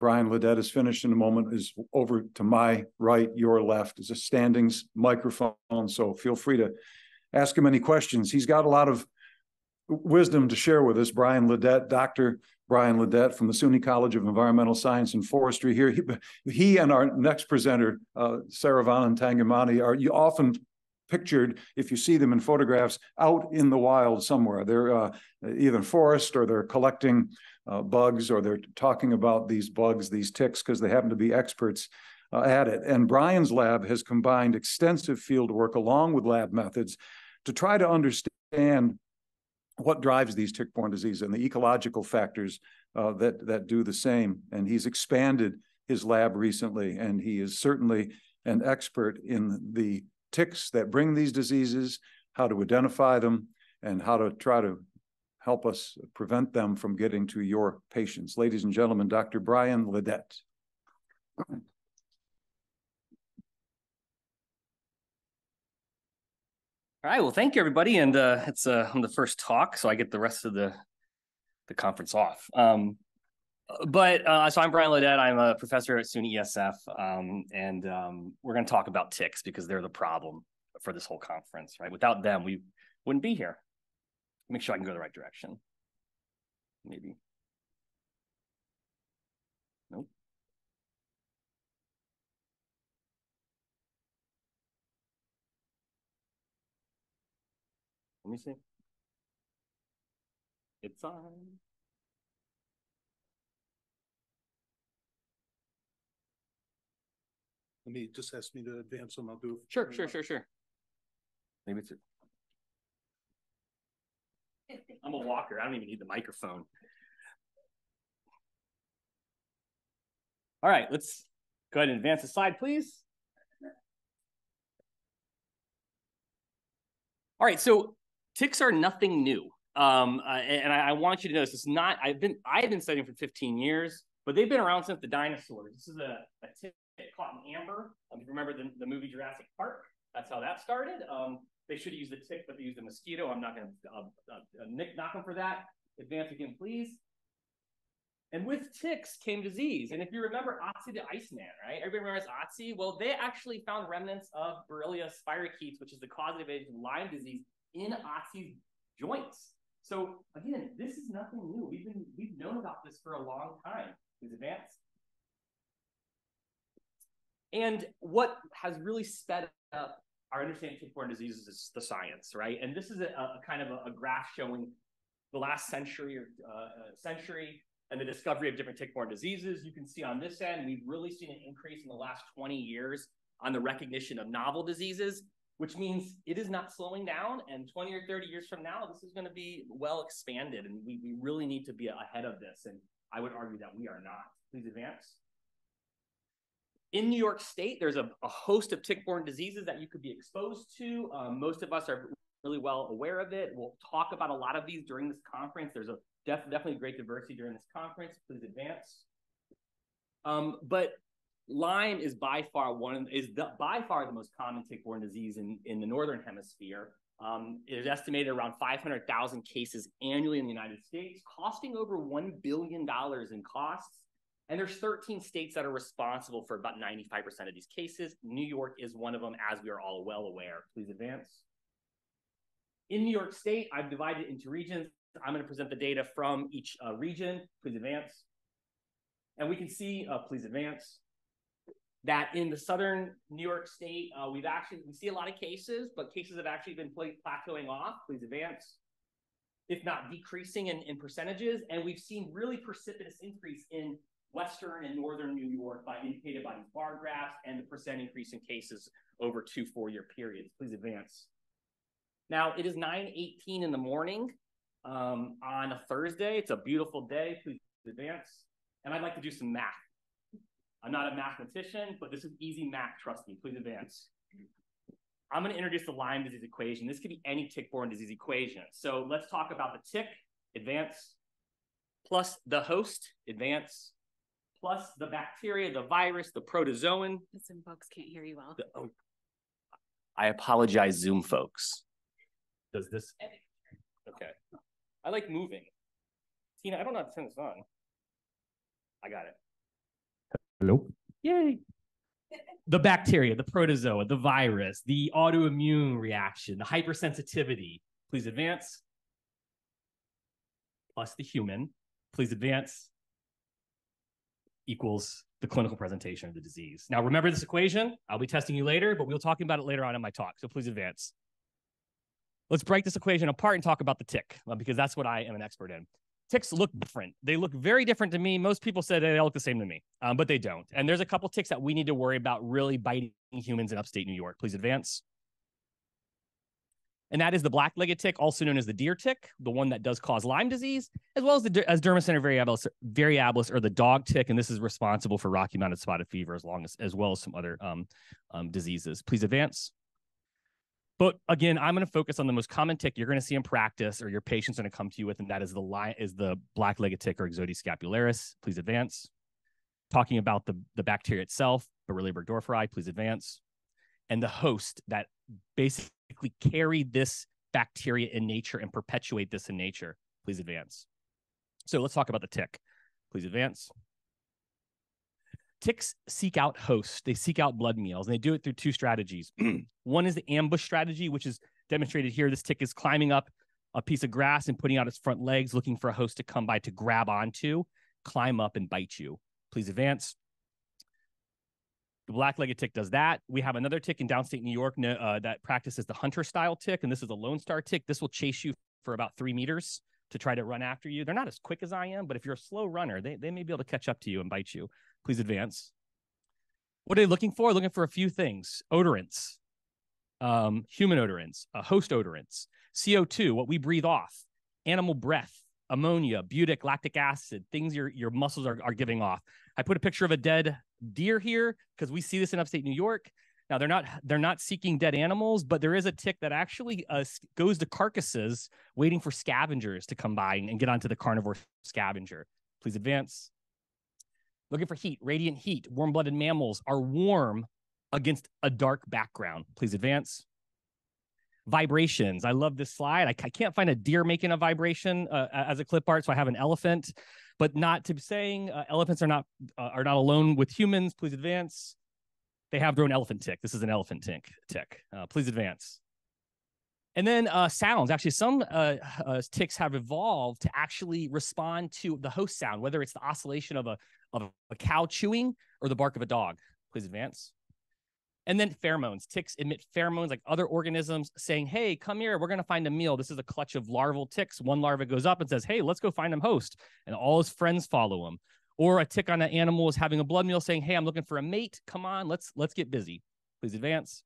Brian Leydet is finished in a moment, is over to my right, your left, is a standings microphone, so feel free to ask him any questions. He's got a lot of wisdom to share with us. Brian Leydet, Dr. Brian Leydet from the SUNY College of Environmental Science and Forestry here. He and our next presenter, Saravan Tangamani, are you often pictured, if you see them in photographs, out in the wild somewhere. They're either forest or they're collecting bugs, or they're talking about these bugs, these ticks, because they happen to be experts at it. And Brian's lab has combined extensive field work along with lab methods to try to understand what drives these tick-borne diseases and the ecological factors that do the same. And he's expanded his lab recently, and he is certainly an expert in the ticks that bring these diseases, how to identify them, and how to try to help us prevent them from getting to your patients. Ladies and gentlemen, Dr. Brian Leydet. All right, well, thank you, everybody. And it's I'm the first talk, so I get the rest of the conference off. So I'm Brian Leydet. I'm a professor at SUNY ESF, and we're going to talk about ticks because they're the problem for this whole conference, right? Without them, we wouldn't be here. Make sure I can go the right direction. Maybe. Nope. Let me see. It's on. Let me just ask me to advance and I'll do it. Sure, sure, sure, sure. Maybe it's. I'm a walker. I don't even need the microphone. All right, let's go ahead and advance the slide, please. All right, so ticks are nothing new. And I want you to notice, it's not, I've been studying for 15 years, but they've been around since the dinosaurs. This is a tick caught in amber. If you remember the movie Jurassic Park, that's how that started. They should have used the tick, but they used the mosquito. I'm not going to knock them for that. Advance again, please. And with ticks came disease. And if you remember Otsi the Iceman, right? Everybody remembers Otsi? Well, they actually found remnants of Borrelia spirochetes, which is the causative agent of Lyme disease, in Otsi's joints. So again, this is nothing new. We've known about this for a long time. Please advance. And what has really sped up our understanding of tick-borne diseases is the science, right? And this is a kind of a graph showing the last century or century and the discovery of different tick-borne diseases. You can see on this end, we've really seen an increase in the last 20 years on the recognition of novel diseases, which means it is not slowing down. And 20 or 30 years from now, this is going to be well expanded, and we really need to be ahead of this. And I would argue that we are not. Please advance. In New York State, there's a host of tick-borne diseases that you could be exposed to. Most of us are really well aware of it. We'll talk about a lot of these during this conference. There's a definitely great diversity during this conference. Please advance. But Lyme is by far the most common tick-borne disease in the Northern Hemisphere. It is estimated around 500,000 cases annually in the United States, costing over $1 billion in costs. And there's 13 states that are responsible for about 95% of these cases. New York is one of them, as we are all well aware. Please advance. In New York State, I've divided it into regions. I'm going to present the data from each region. Please advance. And we can see, please advance, that in the southern New York State, we see a lot of cases, but cases have actually been plateauing off. Please advance. If not decreasing in percentages. And we've seen really precipitous increase in Western and Northern New York, by indicated by these bar graphs, and the percent increase in cases over 2 four-year periods. Please advance. Now, it is 9:18 in the morning on a Thursday. It's a beautiful day. Please advance. And I'd like to do some math. I'm not a mathematician, but this is easy math. Trust me. Please advance. I'm going to introduce the Lyme disease equation. This could be any tick-borne disease equation. So let's talk about the tick, advance, plus the host, advance, plus the bacteria, the virus, the protozoan. Some folks can't hear you well. I apologize, Zoom folks. Does this? Okay. I like moving. Tina, I don't know how to turn this on. I got it. Hello. Yay. The bacteria, the protozoa, the virus, the autoimmune reaction, the hypersensitivity. Please advance. Plus the human. Please advance. Equals the clinical presentation of the disease. Now, remember this equation. I'll be testing you later, but we'll talk about it later on in my talk. So please advance. Let's break this equation apart and talk about the tick, because that's what I am an expert in. Ticks look different. They look very different to me. Most people said they look the same to me, but they don't. And there's a couple ticks that we need to worry about really biting humans in upstate New York. Please advance. And that is the black-legged tick, also known as the deer tick, the one that does cause Lyme disease, as well as dermacentor variabilis, or the dog tick. And this is responsible for Rocky Mountain Spotted Fever, as well as some other diseases. Please advance. But again, I'm going to focus on the most common tick you're going to see in practice, or your patient's going to come to you with, and that is the black-legged tick, or Ixodes scapularis. Please advance. Talking about the bacteria itself, Borrelia burgdorferi. Please advance. And the host that basically carry this bacteria in nature and perpetuate this in nature. Please advance. So let's talk about the tick. Please advance. Ticks seek out hosts. They seek out blood meals, and they do it through two strategies. One is the ambush strategy, which is demonstrated here. This tick is climbing up a piece of grass and putting out its front legs, looking for a host to come by to grab onto, climb up, and bite you. Please advance. The black-legged tick does that. We have another tick in downstate New York that practices the hunter-style tick, and this is a Lone Star tick. This will chase you for about 3 meters to try to run after you. They're not as quick as I am, but if you're a slow runner, they may be able to catch up to you and bite you. Please advance. What are they looking for? Looking for a few things. Odorants, human odorants, host odorants, CO2, what we breathe off, animal breath, ammonia, butyric, lactic acid, things your muscles are giving off. I put a picture of a dead deer here because we see this in upstate New York. Now, they're not seeking dead animals, but there is a tick that actually goes to carcasses waiting for scavengers to come by and get onto the carnivore scavenger. Please advance. Looking for heat, radiant heat. Warm-blooded mammals are warm against a dark background. Please advance. Vibrations. I love this slide. I can't find a deer making a vibration as a clip art, so I have an elephant. But not to be saying elephants are not alone with humans. Please advance. They have their own elephant tick. This is an elephant tick. Please advance. And then sounds. Actually, some ticks have evolved to actually respond to the host sound, whether it's the oscillation of a cow chewing or the bark of a dog. Please advance. And then pheromones. Ticks emit pheromones like other organisms saying, hey, come here, we're going to find a meal. This is a clutch of larval ticks. One larva goes up and says, hey, let's go find him host. And all his friends follow him. Or a tick on an animal is having a blood meal saying, hey, I'm looking for a mate. Come on, let's get busy. Please advance.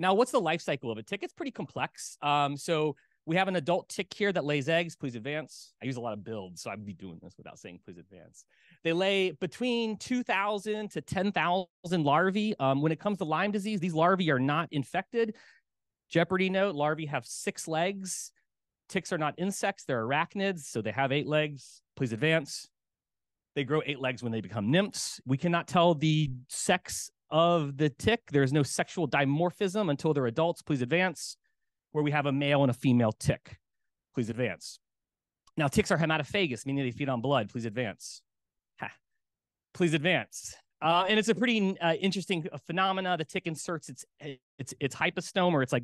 Now, what's the life cycle of a tick? It's pretty complex. So we have an adult tick here that lays eggs. Please advance. I use a lot of builds, so I'd be doing this without saying please advance. They lay between 2,000 to 10,000 larvae. When it comes to Lyme disease, these larvae are not infected. Jeopardy note, larvae have 6 legs. Ticks are not insects. They're arachnids, so they have 8 legs. Please advance. They grow 8 legs when they become nymphs. We cannot tell the sex of the tick. There is no sexual dimorphism until they're adults. Please advance. Where we have a male and a female tick. Please advance. Now, ticks are hematophagous, meaning they feed on blood. Please advance. Please advance. And it's a pretty interesting phenomena. The tick inserts its hypostome, or it's like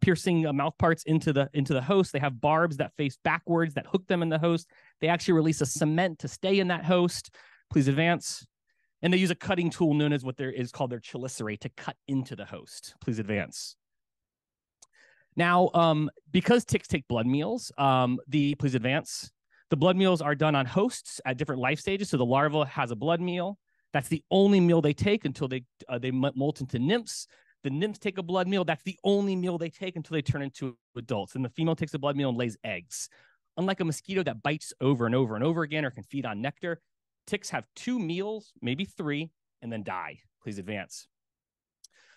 piercing mouth parts into the host. They have barbs that face backwards that hook them in the host. They actually release a cement to stay in that host. Please advance. And they use a cutting tool known as what is called their chelicerae to cut into the host. Please advance. Now, because ticks take blood meals, please advance. The blood meals are done on hosts at different life stages. So the larva has a blood meal. That's the only meal they take until they molt into nymphs. The nymphs take a blood meal. That's the only meal they take until they turn into adults. And the female takes a blood meal and lays eggs. Unlike a mosquito that bites over and over and over again or can feed on nectar, ticks have 2 meals, maybe 3, and then die. Please advance.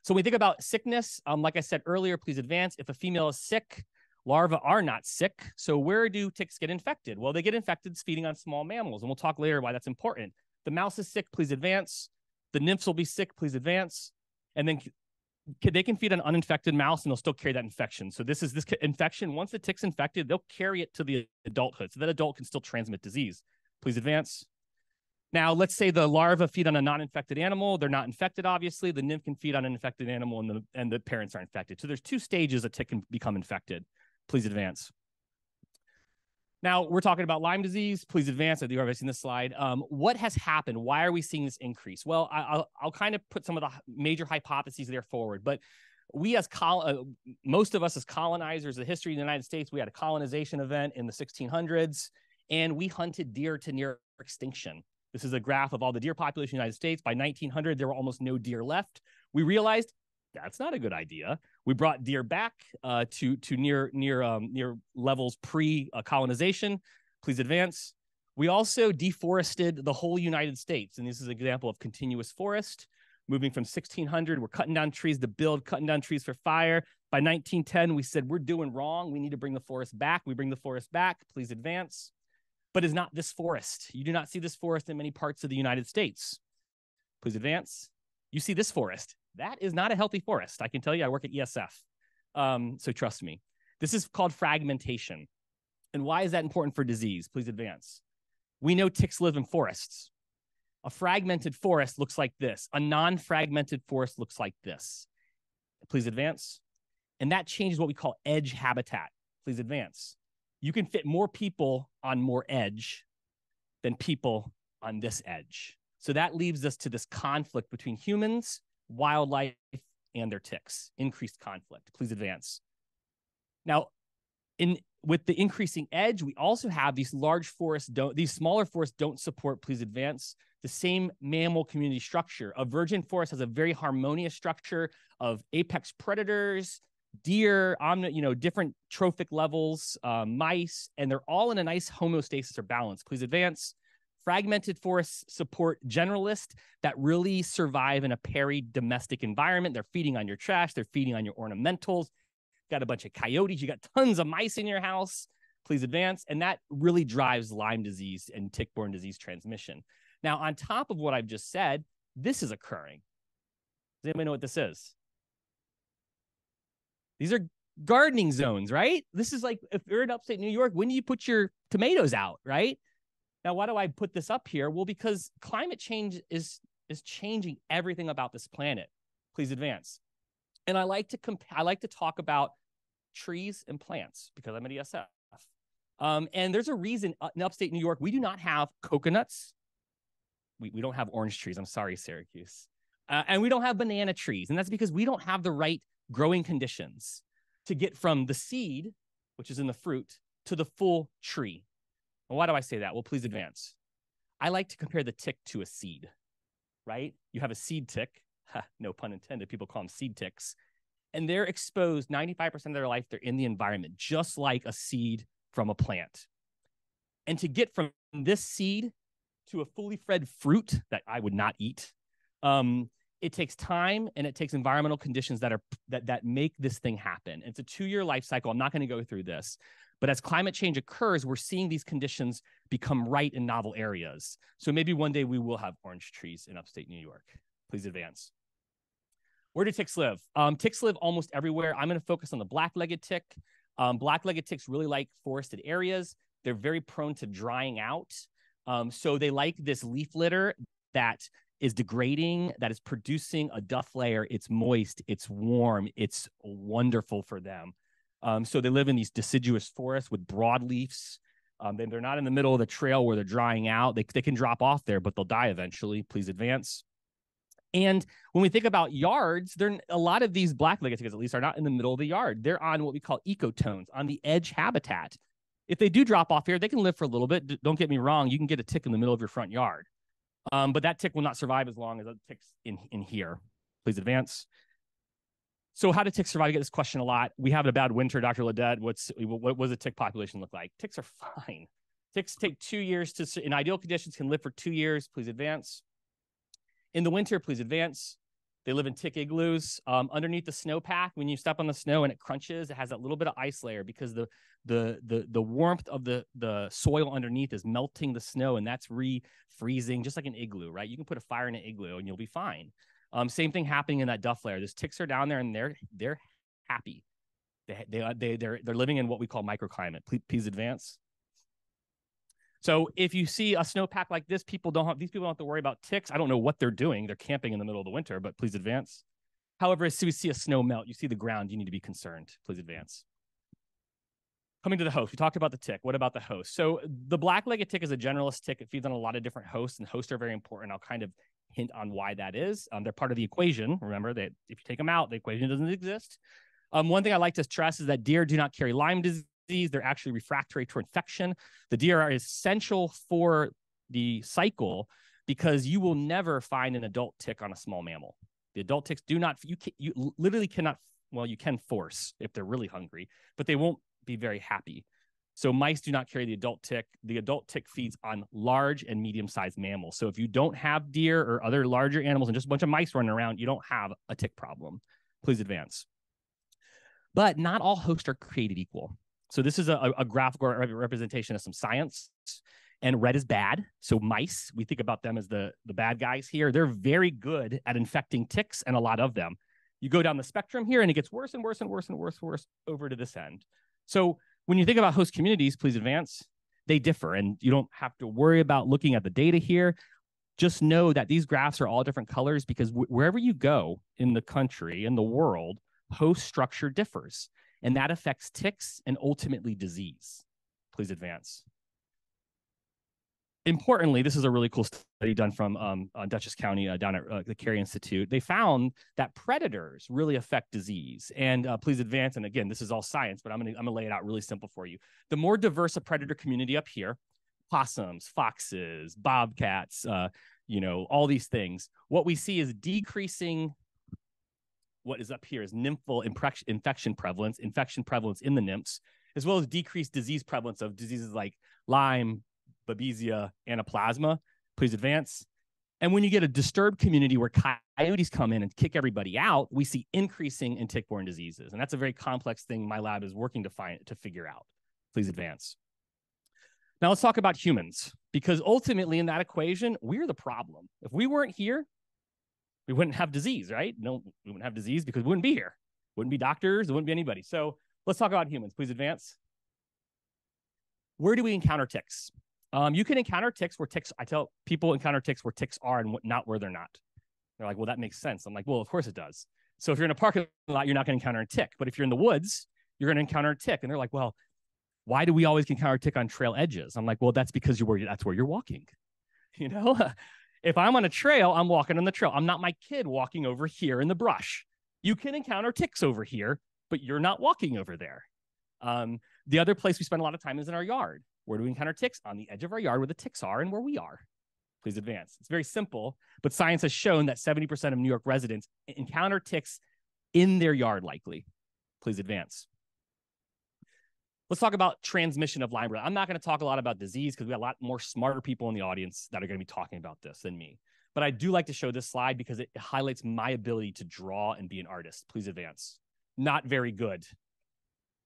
So when we think about sickness, like I said earlier, please advance. If a female is sick, larvae are not sick. So where do ticks get infected? Well, they get infected feeding on small mammals, and we'll talk later why that's important. The mouse is sick, please advance. The nymphs will be sick, please advance. And then they can feed an uninfected mouse, and they'll still carry that infection. So this infection. Once the tick's infected, they'll carry it to the adulthood. So that adult can still transmit disease. Please advance. Now, let's say the larvae feed on a non-infected animal. They're not infected, obviously. The nymph can feed on an infected animal, and the parents are infected. So there's two stages a tick can become infected. Please advance. Now, we're talking about Lyme disease. Please advance. I think you've already seen this slide. What has happened? Why are we seeing this increase? Well, I'll kind of put some of the major hypotheses there forward, but we as most of us as colonizers, the history of the United States, we had a colonization event in the 1600s, and we hunted deer to near extinction. This is a graph of all the deer population in the United States. By 1900, there were almost no deer left. We realized that's not a good idea. We brought deer back to near levels pre-colonization. Please advance. We also deforested the whole United States, and this is an example of continuous forest. Moving from 1600, we're cutting down trees to build, cutting down trees for fire. By 1910, we said, we're doing wrong. We need to bring the forest back. We bring the forest back. Please advance. But it's not this forest. You do not see this forest in many parts of the United States. Please advance. You see this forest. That is not a healthy forest. I can tell you, I work at ESF. So trust me. This is called fragmentation. And why is that important for disease? Please advance. We know ticks live in forests. A fragmented forest looks like this. A non-fragmented forest looks like this. Please advance. And that changes what we call edge habitat. Please advance. You can fit more people on more edge than people on this edge. So that leaves us to this conflict between humans, wildlife, and their ticks. Increased conflict. Please advance. Now, with the increasing edge, we also have these large forests, these smaller forests don't support, please advance, the same mammal community structure. A virgin forest has a very harmonious structure of apex predators, deer, different trophic levels, mice, and they're all in a nice homeostasis or balance. Please advance. Fragmented forests support generalists that really survive in a peri-domestic environment. They're feeding on your trash. They're feeding on your ornamentals. Got a bunch of coyotes. You got tons of mice in your house. Please advance. And that really drives Lyme disease and tick-borne disease transmission. Now, on top of what I've just said, this is occurring. Does anybody know what this is? These are gardening zones, right? This is like, if you're in upstate New York, when do you put your tomatoes out, right? Now, why do I put this up here? Well, because climate change is changing everything about this planet. Please advance. And I like to talk about trees and plants because I'm at ESF. And there's a reason in upstate New York, we do not have coconuts. We don't have orange trees. I'm sorry, Syracuse. And we don't have banana trees. And that's because we don't have the right growing conditions to get from the seed, which is in the fruit, to the full tree. And why do I say that? Well, please advance. I like to compare the tick to a seed, right? You have a seed tick, no pun intended, people call them seed ticks, and they're exposed 95% of their life, they're in the environment, just like a seed from a plant. And to get from this seed to a fully fed fruit that I would not eat, it takes time and it takes environmental conditions that make this thing happen. It's a 2-year life cycle. I'm not going to go through this, but as climate change occurs, we're seeing these conditions become right in novel areas. So maybe one day we will have orange trees in upstate New York. Please advance. Where do ticks live? Ticks live almost everywhere. I'm going to focus on the black-legged tick. Black-legged ticks really like forested areas. They're very prone to drying out. So they like this leaf litter that is degrading, that is producing a duff layer. It's moist, it's warm, it's wonderful for them. So they live in these deciduous forests with broad leaves. They're not in the middle of the trail where they're drying out. They can drop off there, but they'll die eventually. Please advance. And when we think about yards, a lot of these black-legged ticks, at least, are not in the middle of the yard. They're on what we call ecotones, on the edge habitat. If they do drop off here, they can live for a little bit. Don't get me wrong. You can get a tick in the middle of your front yard. But that tick will not survive as long as other ticks in here. Please advance. So how do ticks survive? I get this question a lot. We have a bad winter, Dr. Leydet. What does the tick population look like? Ticks are fine. Ticks take 2 years to, in ideal conditions, can live for 2 years. Please advance. In the winter, please advance. They live in tick igloos underneath the snowpack. When you step on the snow and it crunches, it has that little bit of ice layer because the warmth of the soil underneath is melting the snow, and that's refreezing, just like an igloo, right? You can put a fire in an igloo and you'll be fine. Same thing happening in that duff layer. Those ticks are down there and they're happy. They're living in what we call microclimate. Please advance. So if you see a snowpack like this, these people don't have to worry about ticks. I don't know what they're doing. They're camping in the middle of the winter, but please advance. However, as soon as you see a snow melt, you see the ground, you need to be concerned. Please advance. Coming to the host, we talked about the tick. What about the host? So the black-legged tick is a generalist tick. It feeds on a lot of different hosts, and hosts are very important. I'll kind of hint on why that is. They're part of the equation. Remember that if you take them out, the equation doesn't exist. One thing I like to stress is that deer do not carry Lyme disease. They're actually refractory to infection. The deer are essential for the cycle because you will never find an adult tick on a small mammal. The adult ticks do not, you literally cannot, well, you can force if they're really hungry, but they won't be very happy. So mice do not carry the adult tick. The adult tick feeds on large and medium-sized mammals. So if you don't have deer or other larger animals and just a bunch of mice running around, you don't have a tick problem. Please advance. But not all hosts are created equal. So this is a graphical representation of some science, and red is bad. So mice, we think about them as the bad guys here. They're very good at infecting ticks and a lot of them. You go down the spectrum here and it gets worse and worse and worse and worse and worse over to this end. So when you think about host communities, please advance, they differ. And you don't have to worry about looking at the data here. Just know that these graphs are all different colors because wherever you go in the country, in the world, host structure differs. And that affects ticks and ultimately disease. Please advance. Importantly, this is a really cool study done from Dutchess County down at the Carey Institute. They found that predators really affect disease. And please advance. And again, this is all science, but I'm gonna lay it out really simple for you. The more diverse a predator community up here, possums, foxes, bobcats, you know, all these things. What we see is decreasing. What is up here is nymphal infection prevalence in the nymphs, as well as decreased disease prevalence of diseases like Lyme, Babesia, Anaplasma. Please advance. And when you get a disturbed community where coyotes come in and kick everybody out, we see increasing in tick-borne diseases. And that's a very complex thing my lab is working to figure out. Please advance. Now let's talk about humans, because ultimately in that equation, we're the problem. If we weren't here, we wouldn't have disease, right? No, we wouldn't have disease because we wouldn't be here. Wouldn't be doctors, there wouldn't be anybody. So let's talk about humans. Please advance. Where do we encounter ticks? You can encounter ticks where ticks, I tell people encounter ticks where ticks are and not where they're not. They're like, well, that makes sense. I'm like, well, of course it does. So if you're in a parking lot, you're not going to encounter a tick. But if you're in the woods, you're going to encounter a tick. And they're like, well, why do we always encounter a tick on trail edges? I'm like, well, that's because that's where you're walking. You know, if I'm on a trail, I'm walking on the trail. I'm not my kid walking over here in the brush. You can encounter ticks over here, but you're not walking over there. The other place we spend a lot of time is in our yard. Where do we encounter ticks? On the edge of our yard where the ticks are and where we are. Please advance. It's very simple, but science has shown that 70% of New York residents encounter ticks in their yard likely. Please advance. Let's talk about transmission of Lyme. I'm not going to talk a lot about disease because we have a lot more smarter people in the audience that are going to be talking about this than me. But I do like to show this slide because it highlights my ability to draw and be an artist. Please advance. Not very good.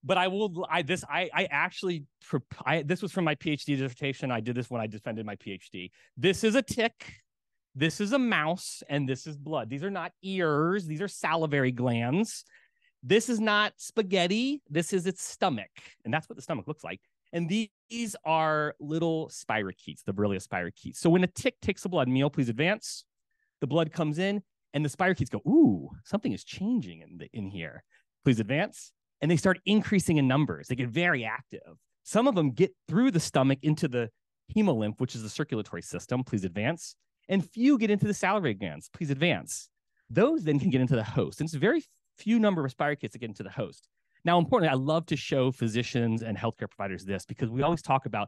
But I will, this was from my PhD dissertation. I did this when I defended my PhD. This is a tick, this is a mouse, and this is blood. These are not ears, these are salivary glands. This is not spaghetti, this is its stomach. And that's what the stomach looks like. And these are little spirochetes, the Borrelia spirochetes. So when a tick takes a blood meal, please advance, the blood comes in and the spirochetes go, ooh, something is changing in here. Please advance. And they start increasing in numbers. They get very active. Some of them get through the stomach into the hemolymph, which is the circulatory system. Please advance. And few get into the salivary glands. Please advance. Those then can get into the host. And it's a very few number of spirochetes that get into the host. Now, importantly, I love to show physicians and healthcare providers this because we always talk about,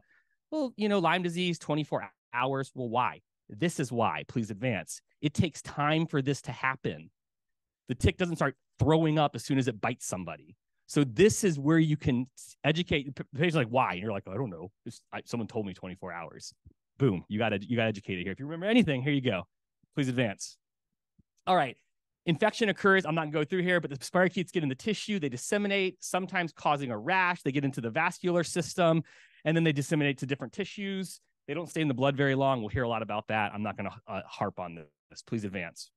well, you know, Lyme disease, 24 hours. Well, why? This is why. Please advance. It takes time for this to happen. The tick doesn't start throwing up as soon as it bites somebody. So this is where you can educate. The patient's like, why? And you're like, I don't know. Someone told me 24 hours. Boom. You got educated here. If you remember anything, here you go. Please advance. All right. Infection occurs. I'm not going to go through here, but the spirochetes get in the tissue. They disseminate, sometimes causing a rash. They get into the vascular system, and then they disseminate to different tissues. They don't stay in the blood very long. We'll hear a lot about that. I'm not going to harp on this. Please advance.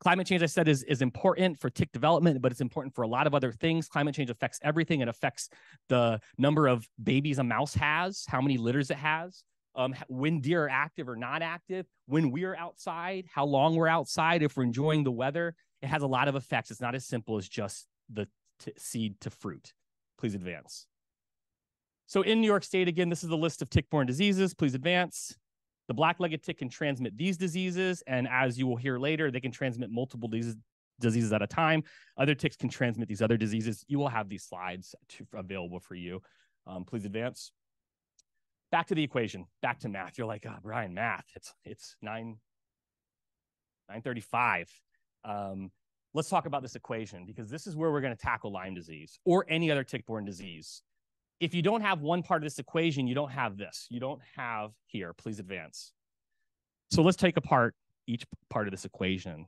Climate change, I said, is important for tick development, but it's important for a lot of other things. Climate change affects everything. It affects the number of babies a mouse has, how many litters it has, when deer are active or not active, when we're outside, how long we're outside, if we're enjoying the weather. It has a lot of effects. It's not as simple as just the seed to fruit. Please advance. So in New York State, again, this is the list of tick-borne diseases. Please advance. The black-legged tick can transmit these diseases, and as you will hear later, they can transmit multiple diseases at a time. Other ticks can transmit these other diseases. You will have these slides available for you. Please advance. Back to the equation, back to math. You're like, oh, Brian, math, it's 9:35. Let's talk about this equation, because this is where we're going to tackle Lyme disease or any other tick-borne disease. If you don't have one part of this equation, you don't have this. You don't have here. Please advance. So let's take apart each part of this equation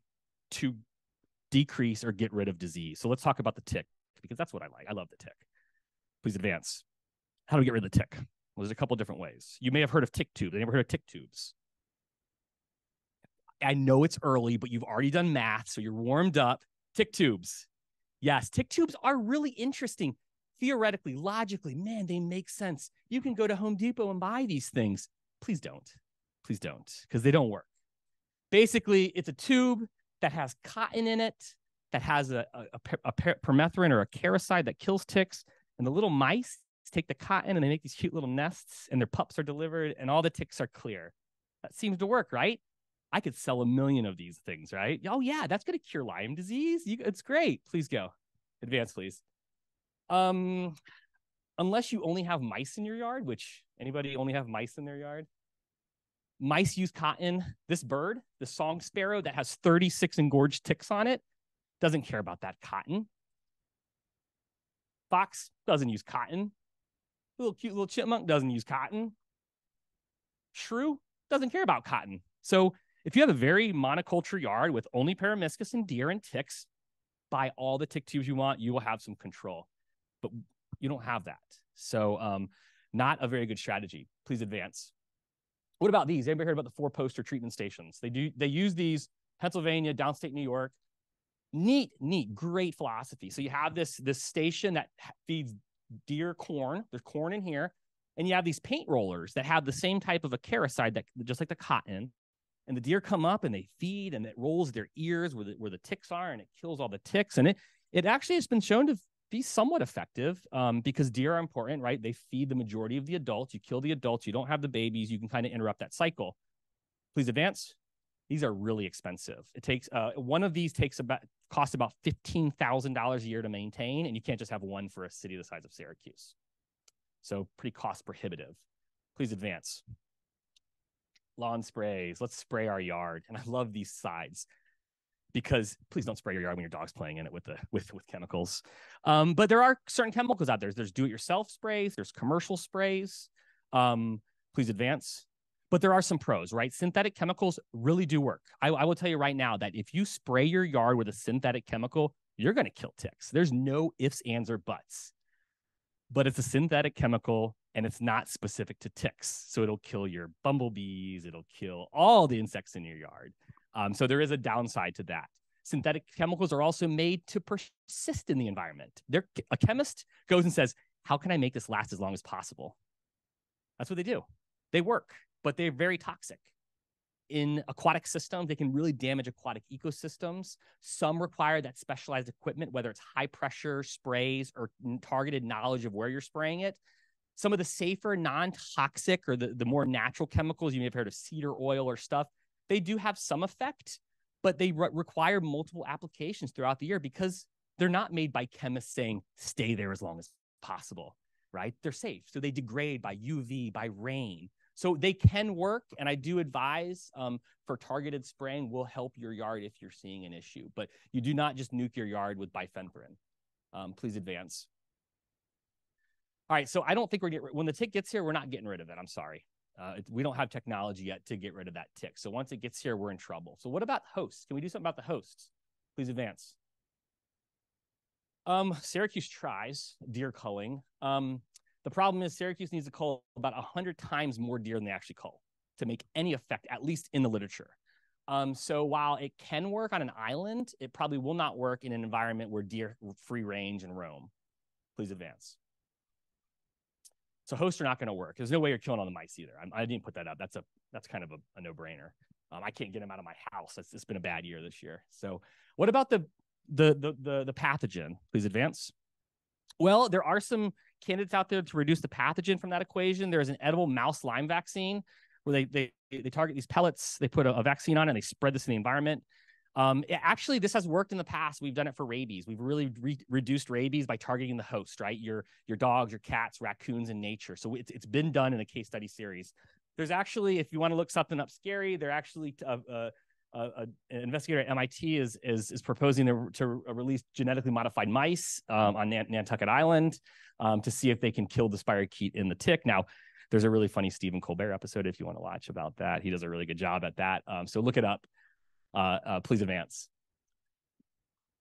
to decrease or get rid of disease. So let's talk about the tick, because that's what I like. I love the tick. Please advance. How do we get rid of the tick? Well, there's a couple of different ways. You may have heard of tick tubes. Have you ever heard of tick tubes? I know it's early, but you've already done math, so you're warmed up. Tick tubes. Yes, tick tubes are really interesting. Theoretically, logically, man, they make sense. You can go to Home Depot and buy these things. Please don't. Please don't, because they don't work. Basically, it's a tube that has cotton in it, that has a permethrin or a caricide that kills ticks, and the little mice take the cotton and they make these cute little nests, and their pups are delivered, and all the ticks are clear. That seems to work, right? I could sell 1 million of these things, right? Oh, yeah, that's going to cure Lyme disease. It's great. Please go. Advance, please. Unless you only have mice in your yard, which anybody only have mice in their yard? Mice use cotton. This bird, the song sparrow that has 36 engorged ticks on it, doesn't care about that cotton. Fox doesn't use cotton. Little cute little chipmunk doesn't use cotton. Shrew doesn't care about cotton. So if you have a very monoculture yard with only paramiscus and deer and ticks, buy all the tick tubes you want, you will have some control. But you don't have that. So not a very good strategy. Please advance. What about these? Anybody heard about the four-poster treatment stations? They use these, Pennsylvania, downstate New York. Neat, great philosophy. So you have this station that feeds deer corn. There's corn in here. And you have these paint rollers that have the same type of a caricide, that just like the cotton. And the deer come up and they feed, and it rolls their ears where the ticks are, and it kills all the ticks. And it actually has been shown to be somewhat effective because deer are important, right? They feed the majority of the adults. You kill the adults, you don't have the babies, you can kind of interrupt that cycle. Please advance. These are really expensive. It takes one of these costs about $15,000 a year to maintain, and you can't just have one for a city the size of Syracuse. So pretty cost prohibitive. Please advance. Lawn sprays. Let's spray our yard. And I love these sides, because please don't spray your yard when your dog's playing in it with chemicals. But there are certain chemicals out there. There's do-it-yourself sprays. There's commercial sprays. Please advance. But there are some pros, right? Synthetic chemicals really do work. I will tell you right now that if you spray your yard with a synthetic chemical, you're going to kill ticks. There's no ifs, ands, or buts. But it's a synthetic chemical, and it's not specific to ticks. So it'll kill your bumblebees. It'll kill all the insects in your yard. So there is a downside to that. Synthetic chemicals are also made to persist in the environment. A chemist goes and says, how can I make this last as long as possible? That's what they do. They work, but they're very toxic. In aquatic systems, they can really damage aquatic ecosystems. Some require that specialized equipment, whether it's high pressure sprays or targeted knowledge of where you're spraying it. Some of the safer, non-toxic, or the more natural chemicals, you may have heard of cedar oil or stuff, they do have some effect, but they require multiple applications throughout the year, because they're not made by chemists saying, stay there as long as possible, right? They're safe. So they degrade by UV, by rain. So they can work. And I do advise for targeted spraying will help your yard if you're seeing an issue, but you do not just nuke your yard with bifenthrin. Please advance. All right. So I don't think when the tick gets here, we're not getting rid of it. I'm sorry. We don't have technology yet to get rid of that tick. So once it gets here, we're in trouble. So what about hosts? Can we do something about the hosts? Please advance. Syracuse tries deer culling. The problem is Syracuse needs to cull about 100 times more deer than they actually cull to make any effect, at least in the literature. So while it can work on an island, it probably will not work in an environment where deer free range and roam. Please advance. So hosts are not going to work. There's no way you're killing all the mice either. I didn't put that up. That's kind of a no-brainer. I can't get them out of my house. It's been a bad year this year. So what about the pathogen? Please advance. Well, there are some candidates out there to reduce the pathogen from that equation. There is an edible mouse Lyme vaccine where they target these pellets. They put a vaccine on it and they spread this in the environment. Actually, this has worked in the past. We've done it for rabies. We've really reduced rabies by targeting the host, right? Your dogs, your cats, raccoons in nature. So it's been done in a case study series. There's actually, if you want to look something up scary, they're actually an investigator at MIT is proposing to release genetically modified mice on Nantucket Island to see if they can kill the spirochete in the tick. Now, there's a really funny Stephen Colbert episode if you want to watch about that. He does a really good job at that. So look it up. Please advance.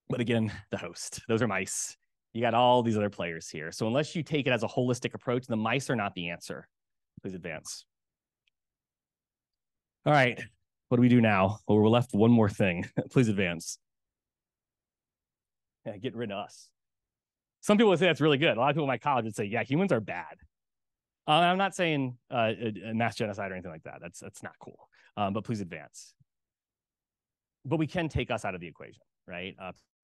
But again, the host, those are mice. You got all these other players here. So unless you take it as a holistic approach, the mice are not the answer. Please advance. All right, what do we do now? Well, we're left with one more thing. Please advance. Yeah, get rid of us. Some people would say that's really good. A lot of people in my college would say, yeah, humans are bad. I'm not saying mass genocide or anything like that. That's not cool, but please advance. But we can take us out of the equation, right?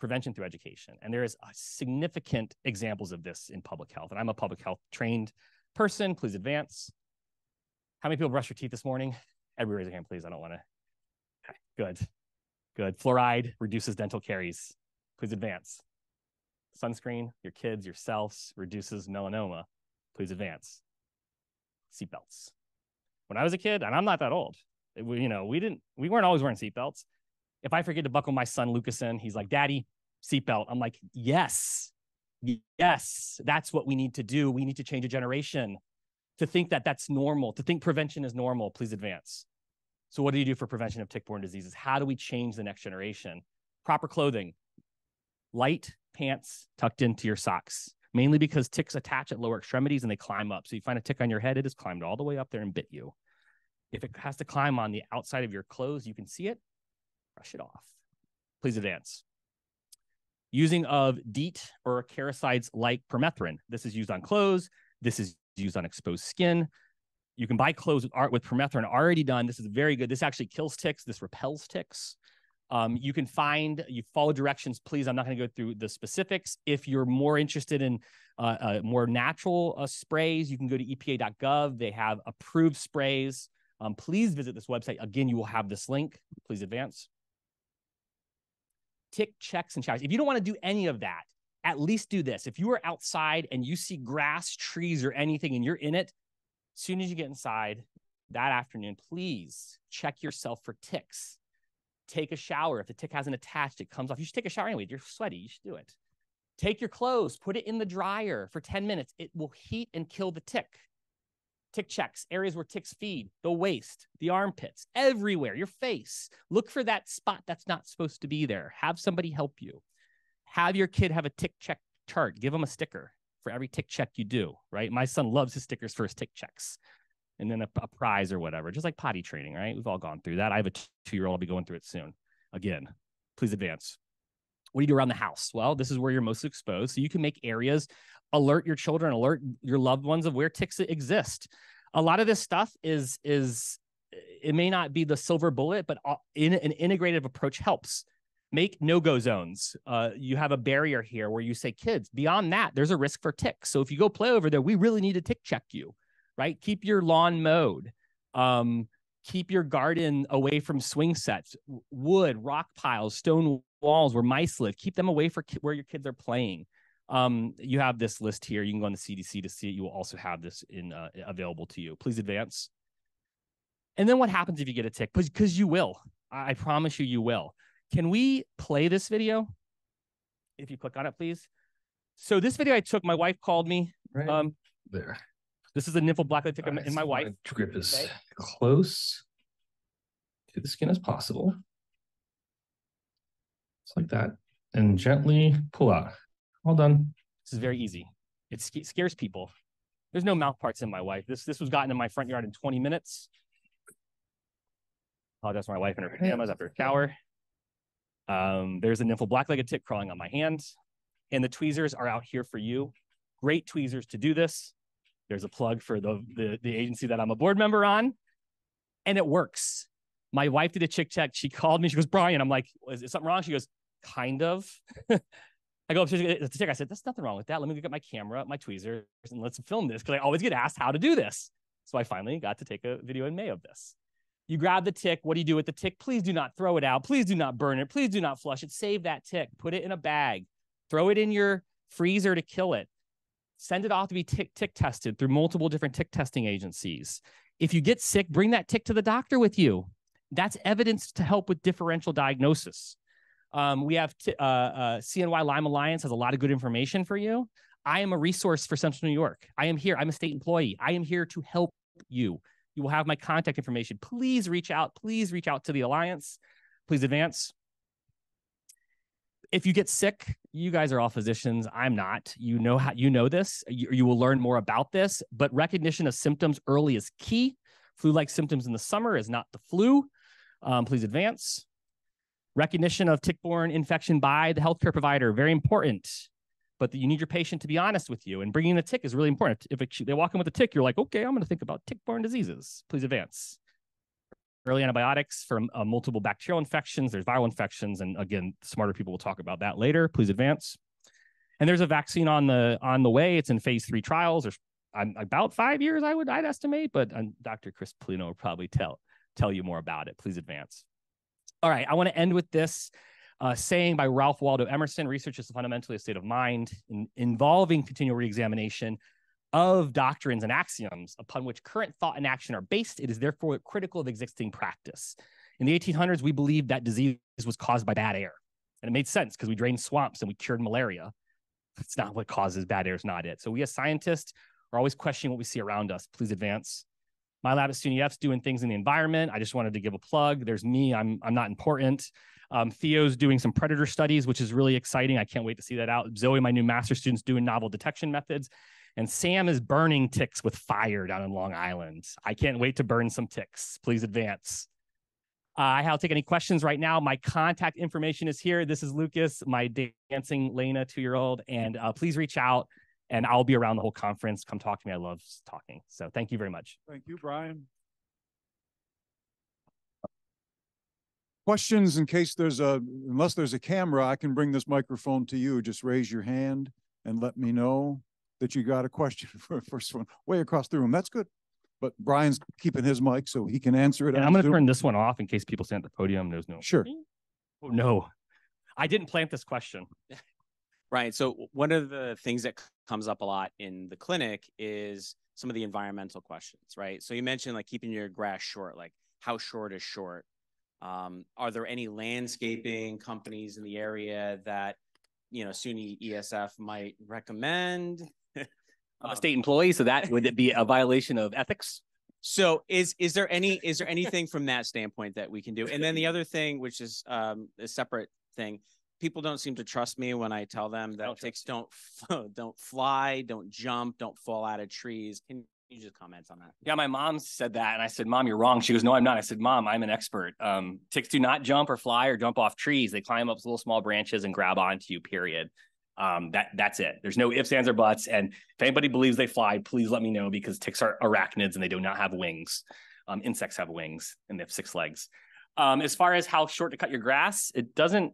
Prevention through education. And there is significant examples of this in public health. And I'm a public health trained person. Please advance. How many people brushed your teeth this morning? Everybody raise your hand, please. I don't want to. Okay, good. Good. Fluoride reduces dental caries. Please advance. Sunscreen, your kids, yourselves, reduces melanoma. Please advance. Seatbelts. When I was a kid, and I'm not that old, we weren't always wearing seatbelts. If I forget to buckle my son Lucas in, he's like, Daddy, seatbelt. I'm like, yes, yes, that's what we need to do. We need to change a generation to think that that's normal, to think prevention is normal. Please advance. So what do you do for prevention of tick-borne diseases? How do we change the next generation? Proper clothing, light pants tucked into your socks, mainly because ticks attach at lower extremities and they climb up. So you find a tick on your head, it has climbed all the way up there and bit you. If it has to climb on the outside of your clothes, you can see it, brush it off. Please advance. Using of DEET or caricides like permethrin. This is used on clothes. This is used on exposed skin. You can buy clothes with permethrin already done. This is very good. This actually kills ticks. This repels ticks. You can follow directions, please. I'm not going to go through the specifics. If you're more interested in more natural sprays, you can go to EPA.gov. They have approved sprays. Please visit this website. Again, you will have this link. Please advance. Tick checks and showers. If you don't want to do any of that, at least do this. If you are outside and you see grass, trees, or anything, and you're in it, as soon as you get inside that afternoon, please check yourself for ticks. Take a shower. If the tick hasn't attached, it comes off. You should take a shower anyway. You're sweaty. You should do it. Take your clothes. Put it in the dryer for 10 minutes. It will heat and kill the tick. Tick checks, areas where ticks feed, the waist, the armpits, everywhere, your face. Look for that spot that's not supposed to be there. Have somebody help you. Have your kid have a tick check chart. Give them a sticker for every tick check you do, right? My son loves his stickers for his tick checks, and then a prize or whatever, just like potty training, right? We've all gone through that. I have a two-year-old. I'll be going through it soon. Again, please advance. What do you do around the house? Well, this is where you're most exposed. So you can make areas, alert your children, alert your loved ones of where ticks exist. A lot of this stuff is it may not be the silver bullet, but in an integrative approach helps. Make no-go zones. You have a barrier here where you say, kids, beyond that, there's a risk for ticks. So if you go play over there, we really need to tick check you, right? Keep your lawn mowed. Keep your garden away from swing sets, wood, rock piles, stone walls where mice live. Keep them away from where your kids are playing. You have this list here. You can go on the CDC to see it. You will also have this available to you. Please advance. And then what happens if you get a tick? Because you will. I promise you, you will. Can we play this video? If you click on it, please. So this video I took, my wife called me. Right there. This is a nymphal blackleg tick in my wife. My grip is close to the skin as possible. Just like that. And gently pull out. All done. This is very easy. It scares people. There's no mouth parts in my wife. This was gotten in my front yard in 20 minutes. Apologize for my wife in her pajamas after a shower. There's a nymphal black-legged tick crawling on my hand. And the tweezers are out here for you. Great tweezers to do this. There's a plug for the agency that I'm a board member on. And it works. My wife did a chick check. She called me. She goes, Brian. I'm like, is there something wrong? She goes, kind of. I go up to the tick. I said, there's nothing wrong with that. Let me get my camera, my tweezers, and let's film this. Because I always get asked how to do this. So I finally got to take a video in May of this. You grab the tick. What do you do with the tick? Please do not throw it out. Please do not burn it. Please do not flush it. Save that tick. Put it in a bag. Throw it in your freezer to kill it. Send it off to be tick tested through multiple different tick testing agencies. If you get sick, bring that tick to the doctor with you. That's evidence to help with differential diagnosis. We have CNY Lyme Alliance has a lot of good information for you. I am a resource for Central New York. I am here. I'm a state employee. I am here to help you. You will have my contact information. Please reach out. Please reach out to the Alliance. Please advance. If you get sick, you guys are all physicians. I'm not. You know how, you know this. You will learn more about this, but recognition of symptoms early is key. Flu-like symptoms in the summer is not the flu. Please advance. Recognition of tick-borne infection by the healthcare provider, very important. But you need your patient to be honest with you, and bringing the tick is really important. If they walk in with a tick, you're like, okay, I'm going to think about tick-borne diseases. Please advance. Early antibiotics for multiple bacterial infections. There's viral infections, and again, smarter people will talk about that later. Please advance. And there's a vaccine on the way. It's in phase 3 trials. There's about 5 years, I'd estimate, but Dr. Chris Pulino will probably tell you more about it. Please advance. All right, I want to end with this saying by Ralph Waldo Emerson: research is fundamentally a state of mind involving continual reexamination of doctrines and axioms upon which current thought and action are based. It is therefore critical of existing practice. In the 1800s, we believed that disease was caused by bad air. And it made sense because we drained swamps and we cured malaria. It's not what causes bad air, it's not it. So we as scientists are always questioning what we see around us. Please advance. My lab at SUNY F's doing things in the environment. I just wanted to give a plug. There's me, I'm not important. Theo's doing some predator studies, which is really exciting. I can't wait to see that out. Zoe, my new master's student's doing novel detection methods. And Sam is burning ticks with fire down in Long Island. I can't wait to burn some ticks. Please advance. I have to take any questions right now. My contact information is here. This is Lucas, my dancing Lena 2-year-old. And please reach out, and I'll be around the whole conference. Come talk to me. I love talking. So thank you very much. Thank you, Brian. Questions, in case unless there's a camera, I can bring this microphone to you. Just raise your hand and let me know that you got a question for the first one. Way across the room. That's good. But Brian's keeping his mic so he can answer it. And I'm going to turn this one off in case people stand at the podium. There's no. Sure. Oh, no. I didn't plant this question. Right. So one of the things that comes up a lot in the clinic is some of the environmental questions, right? So you mentioned like keeping your grass short, like how short is short? Are there any landscaping companies in the area that, you know, SUNY ESF might recommend? I'm a state employee, so that would it be a violation of ethics? So is there anything from that standpoint that we can do? And then the other thing, which is a separate thing, people don't seem to trust me when I tell them that ticks don't fly, don't jump, don't fall out of trees. Can you just comment on that? Yeah, my mom said that, and I said, Mom, you're wrong. She goes, no, I'm not. I said, Mom, I'm an expert. Ticks do not jump or fly or jump off trees. They climb up little small branches and grab onto you, period. That's it. There's no ifs, ands, or buts. And if anybody believes they fly, please let me know, because ticks are arachnids and they do not have wings. Insects have wings and they have 6 legs. As far as how short to cut your grass, it doesn't,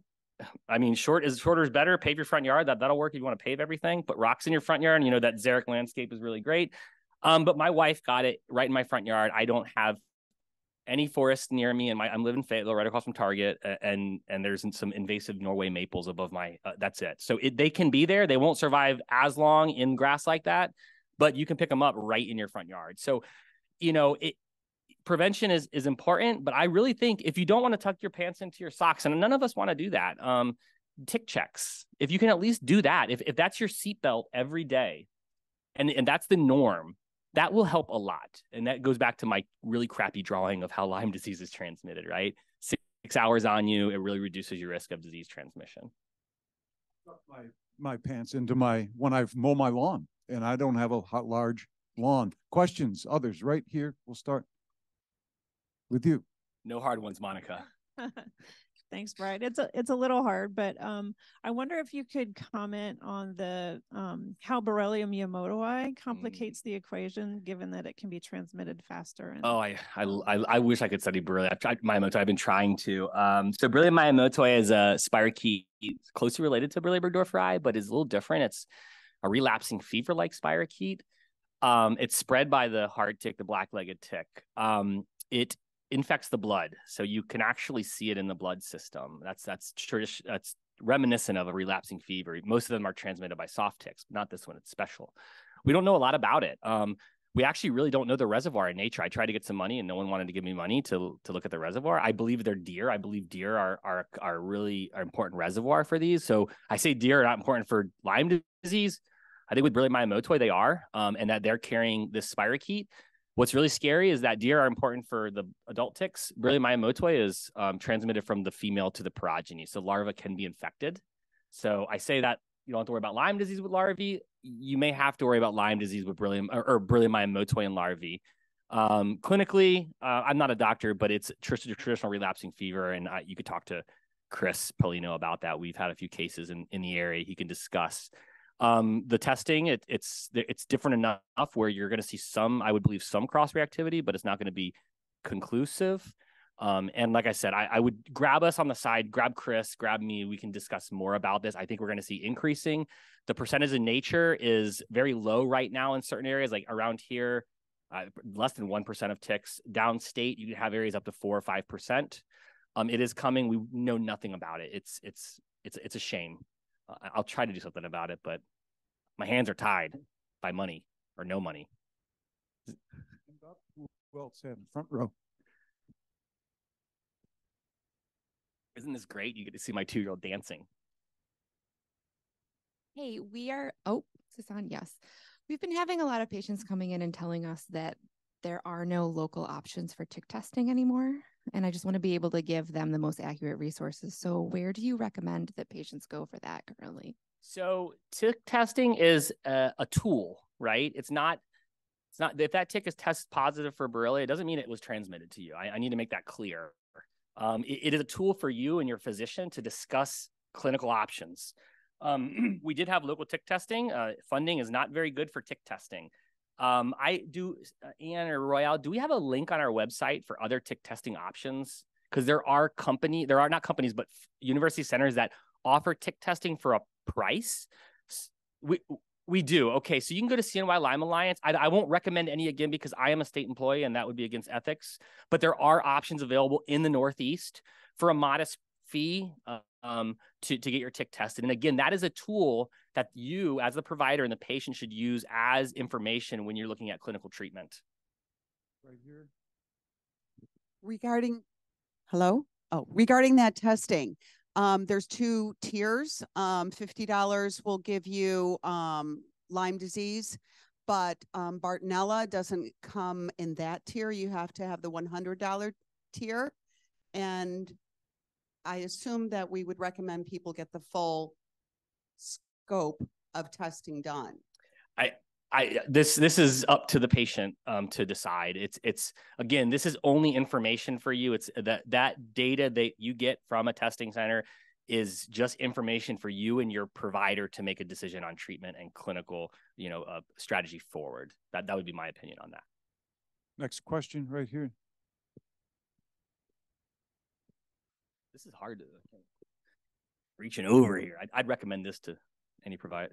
I mean, shorter is better. Pave your front yard. That'll work if you want to pave everything. Put rocks in your front yard. And, you know, that xeric landscape is really great. But my wife got it right in my front yard. I don't have any forest near me, and I'm living in Fayetteville, right across from Target, and there's some invasive Norway maples above my. That's it. So they can be there. They won't survive as long in grass like that, but you can pick them up right in your front yard. So, you know, prevention is important, but I really think if you don't want to tuck your pants into your socks, and none of us want to do that, tick checks. If you can at least do that, if that's your seatbelt every day, and that's the norm, that will help a lot. And that goes back to my really crappy drawing of how Lyme disease is transmitted, right? 6 hours on you, it really reduces your risk of disease transmission. My pants into when I mow my lawn, and I don't have a large lawn. Questions, others, right here, we'll start with you. No hard ones, Monica. Thanks, Brian. It's a little hard, but I wonder if you could comment on the how Borrelia miyamotoi complicates the equation, given that it can be transmitted faster. And oh, I wish I could study Borrelia miyamotoi. I've been trying to. So Borrelia miyamotoi is a spirochete closely related to Borrelia burgdorferi, but is a little different. It's a relapsing fever-like spirochete. It's spread by the hard tick, the black-legged tick. It infects the blood, so you can actually see it in the blood system. That's reminiscent of a relapsing fever. Most of them are transmitted by soft ticks, but not this one. It's special. We don't know a lot about it. We actually really don't know the reservoir in nature. I tried to get some money, and no one wanted to give me money to look at the reservoir. I believe they're deer. I believe deer are really an important reservoir for these. So I say deer are not important for Lyme disease. I think with Borrelia miyamotoi they are, and that they're carrying this spirochete. What's really scary is that deer are important for the adult ticks. Borrelia miyamotoi is transmitted from the female to the progeny, so larvae can be infected. So I say that you don't have to worry about Lyme disease with larvae. You may have to worry about Lyme disease with Borrelia or Borrelia miyamotoi and larvae. Clinically, I'm not a doctor, but it's traditional relapsing fever, and you could talk to Chris Pulino about that. We've had a few cases in the area he can discuss. The testing, it's different enough where you're going to see some, I would believe, some cross-reactivity, but it's not going to be conclusive. And like I said, I would grab us on the side, grab Chris, grab me. We can discuss more about this. I think we're going to see increasing. The percentage in nature is very low right now in certain areas, like around here, less than 1% of ticks. Downstate, you have areas up to 4 or 5%. It is coming. We know nothing about it. It's a shame. I'll try to do something about it, but my hands are tied by money or no money. Well said, front row. Isn't this great? You get to see my 2-year-old dancing. Hey, we are, oh, Sasan, yes. We've been having a lot of patients coming in and telling us that there are no local options for tick testing anymore. And I just want to be able to give them the most accurate resources. So where do you recommend that patients go for that currently? So tick testing is a tool, right? It's not if that tick is test positive for Borrelia, it doesn't mean it was transmitted to you. I need to make that clear. It is a tool for you and your physician to discuss clinical options. We did have local tick testing. Funding is not very good for tick testing. I do, Anne or Royale, do we have a link on our website for other tick testing options? Because there are not companies, but university centers that offer tick testing for a price. We do. Okay, so you can go to CNY Lyme Alliance. I won't recommend any again because I am a state employee and that would be against ethics. But there are options available in the Northeast for a modest fee to get your tick tested. And again, that is a tool that you as the provider and the patient should use as information when you're looking at clinical treatment. Right here. Regarding that testing, there's 2 tiers. $50 will give you Lyme disease, but Bartonella doesn't come in that tier. You have to have the $100 tier. And I assume that we would recommend people get the full scope of testing done. This is up to the patient to decide. It's again, this is only information for you. It's that data that you get from a testing center is just information for you and your provider to make a decision on treatment and clinical, strategy forward. That would be my opinion on that. Next question, right here. This is hard to reaching over here. I'd recommend this to any provider.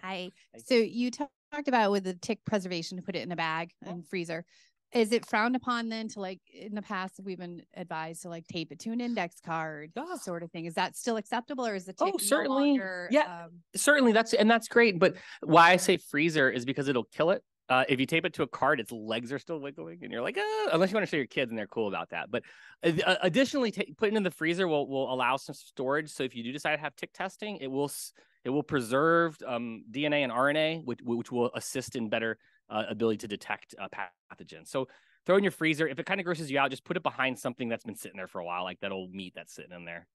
Hi. So you talked about with the tick preservation to put it in a bag and freezer. Is it frowned upon then to, like, in the past we've been advised to, like, tape it to an index card sort of thing? Is that still acceptable, or is the tick certainly no longer, certainly that's great. But why I say freezer is because it'll kill it. If you tape it to a card, its legs are still wiggling, and you're like, oh, unless you want to show your kids, and they're cool about that. But additionally, putting it in the freezer will allow some storage. So if you do decide to have tick testing, it will preserve DNA and RNA, which will assist in better ability to detect pathogens. So throw in your freezer. If it kind of grosses you out, just put it behind something that's been sitting there for a while, like that old meat that's sitting in there.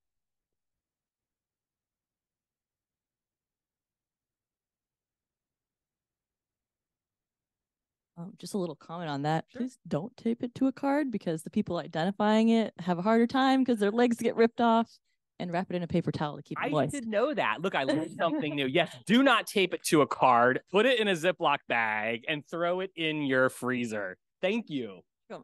Just a little comment on that. Sure. Please don't tape it to a card because the people identifying it have a harder time because their legs get ripped off, and wrap it in a paper towel to keep it moist. I didn't know that. Look, I learned something new. Yes, do not tape it to a card. Put it in a Ziploc bag and throw it in your freezer. Thank you.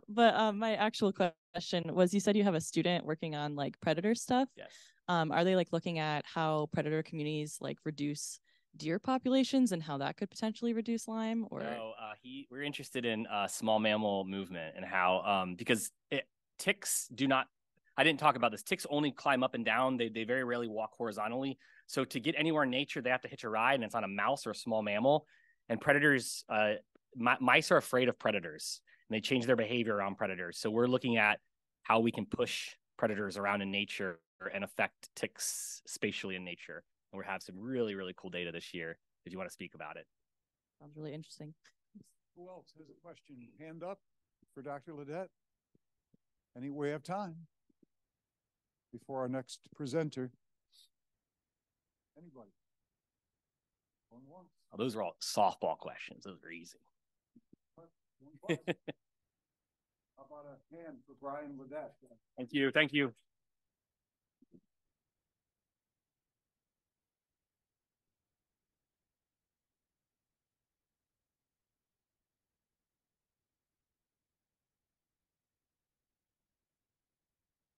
But my actual question was, you said you have a student working on like predator stuff. Yes. Are they like looking at how predator communities like reduce deer populations and how that could potentially reduce Lyme? Or no, we're interested in small mammal movement and how because ticks do not. I didn't talk about this. Ticks only climb up and down. They very rarely walk horizontally. So to get anywhere in nature, they have to hitch a ride, and it's on a mouse or a small mammal. And predators, mice are afraid of predators, and they change their behavior around predators. So we're looking at how we can push predators around in nature and affect ticks spatially in nature. And we have some really, really cool data this year if you want to speak about it. Sounds really interesting. Who else has a question? Hand up for Dr. Leydet. Any way of time. Before our next presenter. Anybody? One once. Oh, those are all softball questions. Those are easy. How about a hand for Brian Leydet? Thank you. Thank you.